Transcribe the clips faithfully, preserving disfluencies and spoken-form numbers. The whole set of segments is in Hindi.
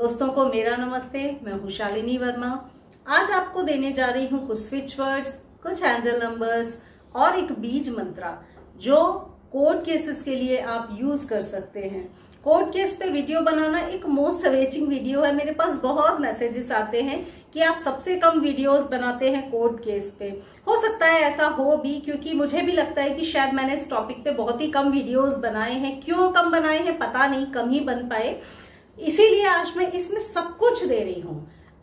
दोस्तों को मेरा नमस्ते। मैं हूँ शालिनी वर्मा। आज आपको देने जा रही हूँ कुछ स्विच वर्ड्स, कुछ एंजल नंबर्स और एक बीज मंत्र जो कोर्ट केसेस के लिए आप यूज कर सकते हैं। कोर्ट केस पे वीडियो बनाना एक मोस्ट अवेटिंग वीडियो है। मेरे पास बहुत मैसेजेस आते हैं कि आप सबसे कम वीडियोस बनाते हैं कोर्ट केस पे। हो सकता है ऐसा हो भी, क्योंकि मुझे भी लगता है कि शायद मैंने इस टॉपिक पे बहुत ही कम वीडियोस बनाए हैं। क्यों कम बनाए हैं पता नहीं, कम ही बन पाए। इसीलिए आज मैं इसमें सब कुछ दे रही हूँ।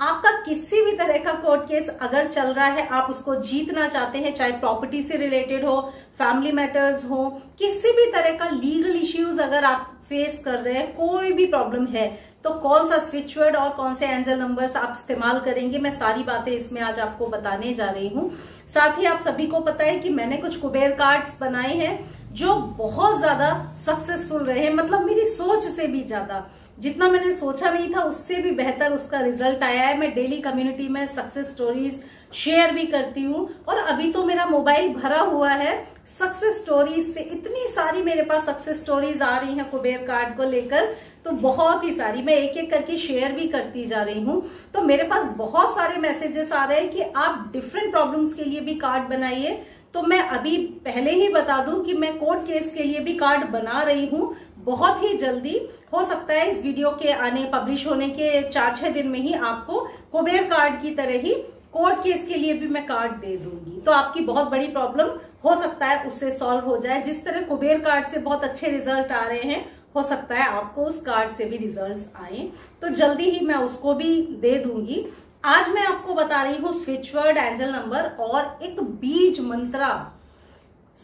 आपका किसी भी तरह का कोर्ट केस अगर चल रहा है, आप उसको जीतना चाहते हैं, चाहे प्रॉपर्टी से रिलेटेड हो, फैमिली मैटर्स हो, किसी भी तरह का लीगल इश्यूज अगर आप फेस कर रहे हैं, कोई भी प्रॉब्लम है, तो कौन सा स्विचवर्ड और कौन से एंजल नंबर्स आप इस्तेमाल करेंगे, मैं सारी बातें इसमें आज आपको बताने जा रही हूँ। साथ ही आप सभी को पता है कि मैंने कुछ कुबेर कार्ड्स बनाए हैं जो बहुत ज्यादा सक्सेसफुल रहे, मतलब मेरी सोच से भी ज्यादा, जितना मैंने सोचा नहीं था उससे भी बेहतर उसका रिजल्ट आया है। मैं डेली कम्युनिटी में सक्सेस स्टोरीज शेयर भी करती हूँ और अभी तो मेरा मोबाइल भरा हुआ है सक्सेस स्टोरीज से। इतनी सारी मेरे पास सक्सेस स्टोरीज आ रही हैं कुबेर कार्ड को लेकर, तो बहुत ही सारी मैं एक एक करके शेयर भी करती जा रही हूँ। तो मेरे पास बहुत सारे मैसेजेस आ रहे हैं कि आप डिफरेंट प्रॉब्लम्स के लिए भी कार्ड बनाइए। तो मैं अभी पहले ही बता दूं कि मैं कोर्ट केस के लिए भी कार्ड बना रही हूँ बहुत ही जल्दी। हो सकता है इस वीडियो के आने पब्लिश होने के चार छह दिन में ही आपको कुबेर कार्ड की तरह ही कोर्ट केस के लिए भी मैं कार्ड दे दूंगी, तो आपकी बहुत बड़ी प्रॉब्लम हो सकता है उससे सॉल्व हो जाए। जिस तरह कुबेर कार्ड से बहुत अच्छे रिजल्ट आ रहे हैं, हो सकता है आपको उस कार्ड से भी रिजल्ट आए, तो जल्दी ही मैं उसको भी दे दूंगी। आज मैं आपको बता रही हूँ स्विचवर्ड, एंजल नंबर और एक बीज मंत्रा।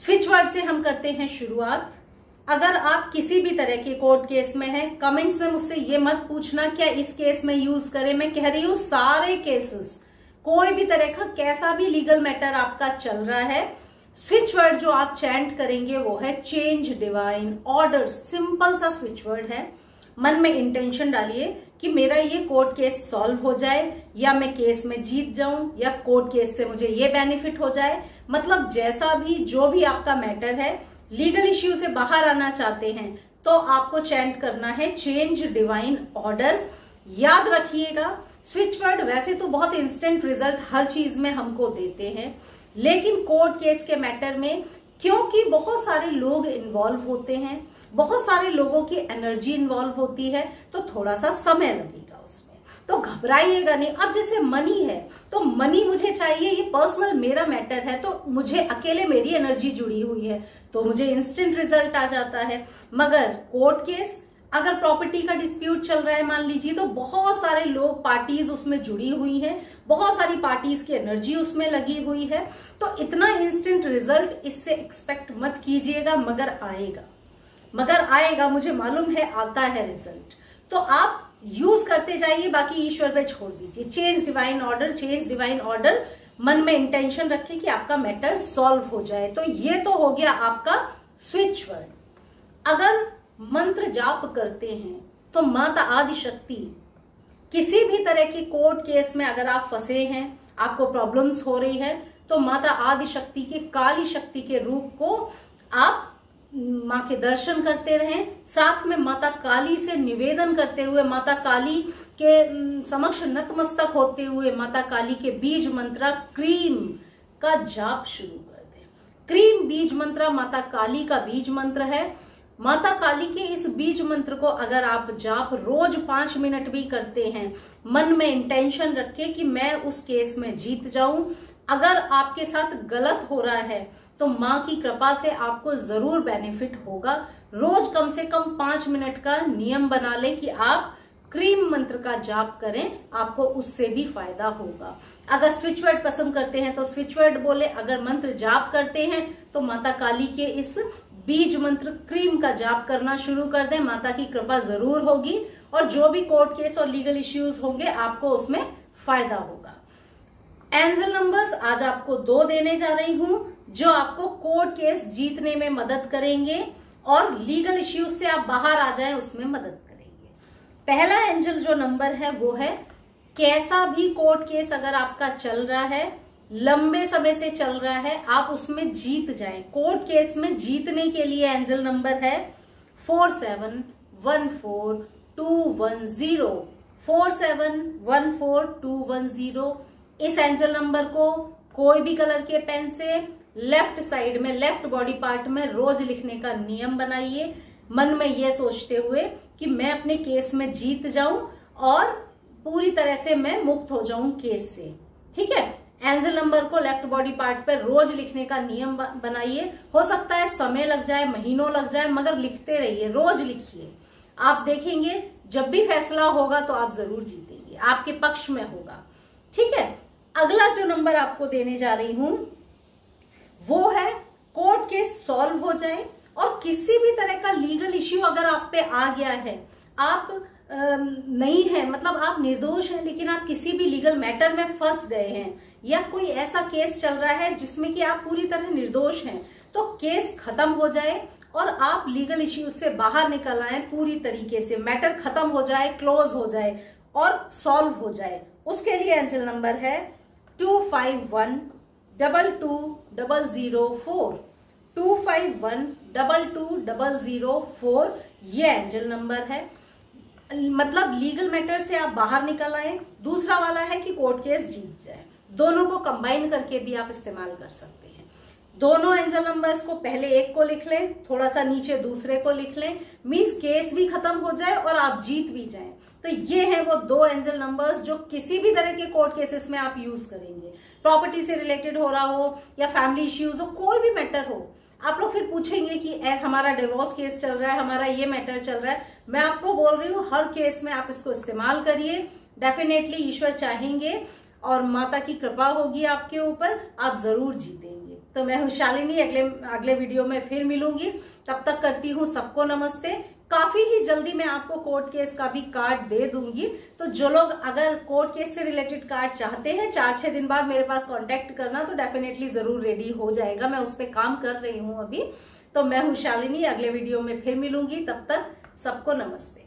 स्विचवर्ड से हम करते हैं शुरुआत। अगर आप किसी भी तरह के कोर्ट केस में हैं, कमेंट्स में मुझसे ये मत पूछना क्या इस केस में यूज करें। मैं कह रही हूँ सारे केसेस, कोई भी तरह का कैसा भी लीगल मैटर आपका चल रहा है, स्विचवर्ड जो आप चैंट करेंगे वो है चेंज डिवाइन ऑर्डर। सिंपल सा स्विचवर्ड है। मन में इंटेंशन डालिए कि मेरा ये कोर्ट केस सॉल्व हो जाए, या मैं केस में जीत जाऊं, या कोर्ट केस से मुझे ये बेनिफिट हो जाए। मतलब जैसा भी जो भी आपका मैटर है, लीगल इश्यू से बाहर आना चाहते हैं तो आपको चैंट करना है चेंज डिवाइन ऑर्डर। याद रखिएगा स्विचवर्ड वैसे तो बहुत इंस्टेंट रिजल्ट हर चीज में हमको देते हैं, लेकिन कोर्ट केस के मैटर में क्योंकि बहुत सारे लोग इन्वॉल्व होते हैं, बहुत सारे लोगों की एनर्जी इन्वॉल्व होती है, तो थोड़ा सा समय लगेगा उसमें, तो घबराइएगा नहीं। अब जैसे मनी है, तो मनी मुझे चाहिए, ये पर्सनल मेरा मैटर है, तो मुझे अकेले मेरी एनर्जी जुड़ी हुई है, तो मुझे इंस्टेंट रिजल्ट आ जाता है। मगर कोर्ट केस, अगर प्रॉपर्टी का डिस्प्यूट चल रहा है मान लीजिए, तो बहुत सारे लोग पार्टीज उसमें जुड़ी हुई हैं, बहुत सारी पार्टीज की एनर्जी उसमें लगी हुई है, तो इतना इंस्टेंट रिजल्ट इससे एक्सपेक्ट मत कीजिएगा, मगर आएगा, मगर आएगा, मुझे मालूम है आता है रिजल्ट। तो आप यूज करते जाइए, बाकी ईश्वर पे छोड़ दीजिए। Change divine order, change divine order, मन में इंटेंशन रखिए कि आपका मैटर सॉल्व हो जाए। तो ये तो हो गया आपका स्विच वर्ड। अगर मंत्र जाप करते हैं तो माता आदिशक्ति, किसी भी तरह के कोर्ट केस में अगर आप फंसे हैं, आपको प्रॉब्लम्स हो रही है, तो माता आदिशक्ति के, काली शक्ति के रूप को आप माँ के दर्शन करते रहें। साथ में माता काली से निवेदन करते हुए, माता काली के समक्ष नतमस्तक होते हुए माता काली के बीज मंत्र क्रीं का जाप शुरू कर दें। क्रीं बीज मंत्र माता काली का बीज मंत्र है। माता काली के इस बीज मंत्र को अगर आप जाप रोज पांच मिनट भी करते हैं, मन में इंटेंशन रखें कि मैं उस केस में जीत जाऊं। अगर आपके साथ गलत हो रहा है तो माँ की कृपा से आपको जरूर बेनिफिट होगा। रोज कम से कम पांच मिनट का नियम बना लें कि आप क्रीम मंत्र का जाप करें, आपको उससे भी फायदा होगा। अगर स्विचवर्ड पसंद करते हैं तो स्विचवर्ड बोले, अगर मंत्र जाप करते हैं तो माता काली के इस बीज मंत्र क्रीम का जाप करना शुरू कर दें। माता की कृपा जरूर होगी और जो भी कोर्ट केस और लीगल इश्यूज होंगे आपको उसमें फायदा होगा। एंजल नंबर्स आज आपको दो देने जा रही हूं जो आपको कोर्ट केस जीतने में मदद करेंगे और लीगल इश्यूज से आप बाहर आ जाएं उसमें मदद करेंगे। पहला एंजल जो नंबर है वो है, कैसा भी कोर्ट केस अगर आपका चल रहा है, लंबे समय से चल रहा है, आप उसमें जीत जाएं। कोर्ट केस में जीतने के लिए एंजल नंबर है four seven one four two one zero four seven one four two one zero. इस एंजल नंबर को कोई भी कलर के पेन से लेफ्ट साइड में, लेफ्ट बॉडी पार्ट में रोज लिखने का नियम बनाइए, मन में यह सोचते हुए कि मैं अपने केस में जीत जाऊं और पूरी तरह से मैं मुक्त हो जाऊं केस से। ठीक है, एंजल नंबर को लेफ्ट बॉडी पार्ट पर रोज लिखने का नियम बनाइए। हो सकता है समय लग जाए, महीनों लग जाए, मगर लिखते रहिए, रोज लिखिए। आप देखेंगे जब भी फैसला होगा तो आप जरूर जीतेंगे, आपके पक्ष में होगा। ठीक है, अगला जो नंबर आपको देने जा रही हूं वो है कोर्ट केस सॉल्व हो जाए और किसी भी तरह का लीगल इश्यू अगर आप पे आ गया है, आप नहीं है, मतलब आप निर्दोष हैं लेकिन आप किसी भी लीगल मैटर में फंस गए हैं या कोई ऐसा केस चल रहा है जिसमें कि आप पूरी तरह निर्दोष हैं, तो केस खत्म हो जाए और आप लीगल इश्यू से बाहर निकल आए पूरी तरीके से, मैटर खत्म हो जाए, क्लोज हो जाए और सॉल्व हो जाए। उसके लिए एंजल नंबर है two five one double two double zero four. Two five one double two double zero four, ये एंजल नंबर है, मतलब लीगल मैटर से आप बाहर निकल आए। दूसरा वाला है कि कोर्ट केस जीत जाए, दोनों को कंबाइन करके भी आप इस्तेमाल कर सकते हैं। दोनों एंजल नंबर्स को पहले एक को लिख लें, थोड़ा सा नीचे दूसरे को लिख लें, मींस केस भी खत्म हो जाए और आप जीत भी जाएं। तो ये है वो दो एंजल नंबर्स जो किसी भी तरह के कोर्ट केसेस में आप यूज करेंगे। प्रॉपर्टी से रिलेटेड हो रहा हो या फैमिली इश्यूज हो, कोई भी मैटर हो, आप लोग फिर पूछेंगे कि ए, हमारा डिवोर्स केस चल रहा है, हमारा ये मैटर चल रहा है। मैं आपको बोल रही हूँ हर केस में आप इसको इस्तेमाल करिए, डेफिनेटली ईश्वर चाहेंगे और माता की कृपा होगी आपके ऊपर, आप जरूर जीतेंगे। तो मैं हूँ शालिनी, अगले अगले वीडियो में फिर मिलूंगी, तब तक करती हूँ सबको नमस्ते। काफी ही जल्दी मैं आपको कोर्ट केस का भी कार्ड दे दूंगी, तो जो लोग अगर कोर्ट केस से रिलेटेड कार्ड चाहते हैं, चार छह दिन बाद मेरे पास कांटेक्ट करना, तो डेफिनेटली जरूर रेडी हो जाएगा। मैं उस पर काम कर रही हूँ अभी। तो मैं हूँ शालिनी, अगले वीडियो में फिर मिलूंगी, तब तक सबको नमस्ते।